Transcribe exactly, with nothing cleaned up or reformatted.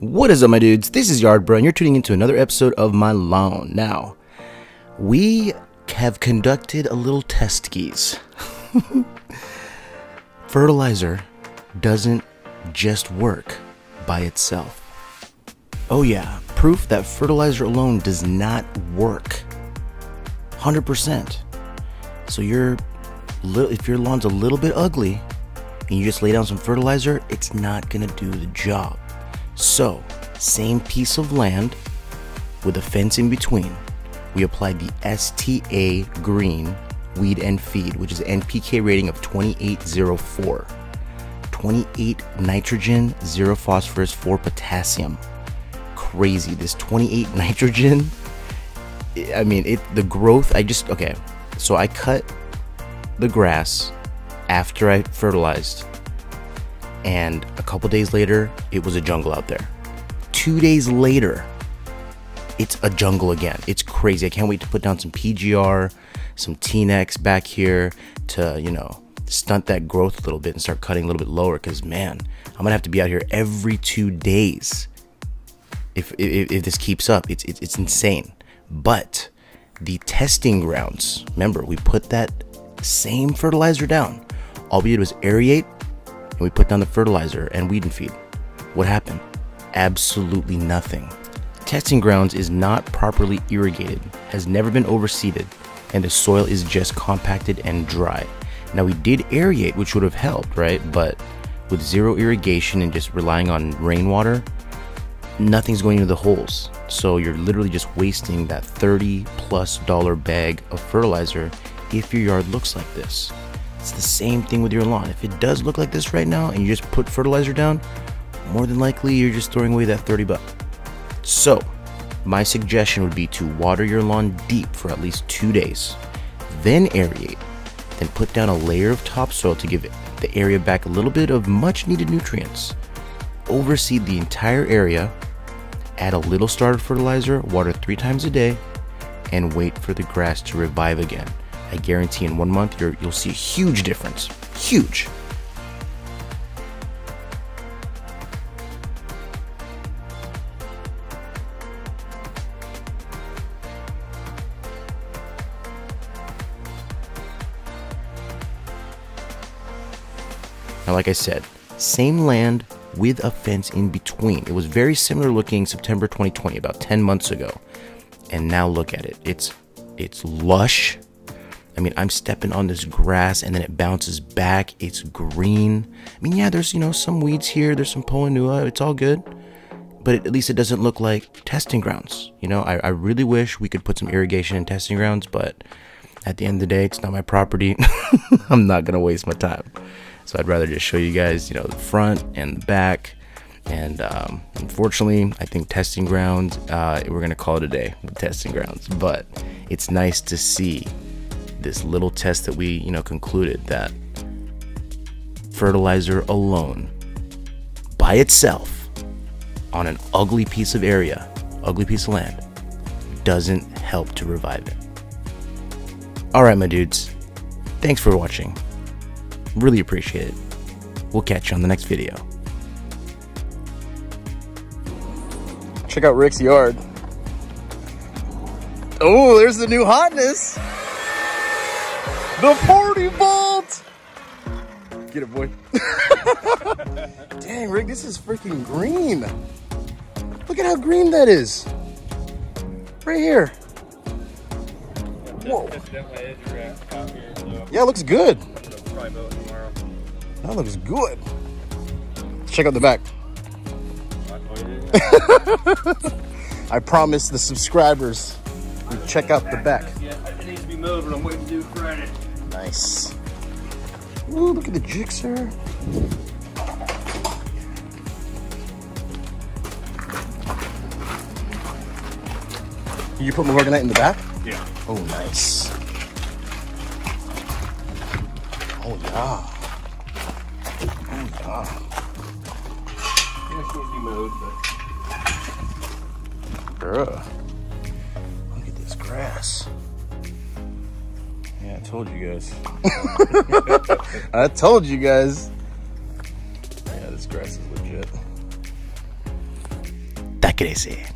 What is up, my dudes? This is YardBrah, and you're tuning into another episode of my lawn. Now, we have conducted a little test, geese. Fertilizer doesn't just work by itself. Oh yeah, proof that fertilizer alone does not work. one hundred percent. So you're, if your lawn's a little bit ugly, and you just lay down some fertilizer, it's not gonna do the job. So, same piece of land with a fence in between, we applied the S T A green weed and feed, which is an N P K rating of twenty-eight oh four. twenty-eight nitrogen, zero phosphorus, four potassium. Crazy, this twenty-eight nitrogen. I mean, it the growth, I just, okay. So I cut the grass after I fertilized, and a couple days later, it was a jungle out there. Two days later, it's a jungle again. It's crazy. I can't wait to put down some P G R, some T-N E X back here to, you know, stunt that growth a little bit and start cutting a little bit lower, because, man, I'm gonna have to be out here every two days if, if, if this keeps up. It's, it's, it's insane. But the testing grounds, remember, we put that same fertilizer down. All we did was aerate, and we put down the fertilizer and weed and feed. What happened? Absolutely nothing. Testing grounds is not properly irrigated, has never been overseeded, and the soil is just compacted and dry. Now, we did aerate, which would have helped, right? But with zero irrigation and just relying on rainwater, nothing's going into the holes. So you're literally just wasting that thirty plus dollar bag of fertilizer if your yard looks like this. It's the same thing with your lawn. If it does look like this right now and you just put fertilizer down, more than likely you're just throwing away that thirty bucks. So my suggestion would be to water your lawn deep for at least two days, then aerate, then put down a layer of topsoil to give the area back a little bit of much needed nutrients. Overseed the entire area, add a little starter fertilizer, water three times a day, and wait for the grass to revive again. I guarantee in one month you're, you'll see a huge difference. Huge. Now, like I said, same land with a fence in between. It was very similar looking September twenty twenty, about ten months ago. And now look at it. It's, it's lush. I mean, I'm stepping on this grass and then it bounces back. It's green. I mean, yeah, there's, you know, some weeds here. There's some Poenua. It's all good. But at least it doesn't look like testing grounds. You know, I, I really wish we could put some irrigation in testing grounds, but at the end of the day, it's not my property. I'm not going to waste my time. So I'd rather just show you guys, you know, the front and the back. And um, unfortunately, I think testing grounds, uh, we're going to call it a day with testing grounds. But it's nice to see this little test that we, you know, concluded that fertilizer alone by itself on an ugly piece of area, ugly piece of land, doesn't help to revive it. All right, my dudes, thanks for watching. Really appreciate it. We'll catch you on the next video. Check out Rick's yard. Oh, there's the new hotness. The forty volt! Get it, boy. Dang, Rick, this is freaking green. Look at how green that is. Right here. Whoa. Yeah, it looks good. That looks good. Check out the back. I promise the subscribers we check out the back. It needs to be moved, but I'm waiting to do Friday. Nice. Ooh, look at the Gixxer. You put more Organite in the back? Yeah. Oh, nice. Oh, yeah. Oh, yeah. Yeah, she won't be moved, but... Bruh. Look at this grass. Yeah, I told you guys. I told you guys. Yeah, this grass is legit. Hasta crece.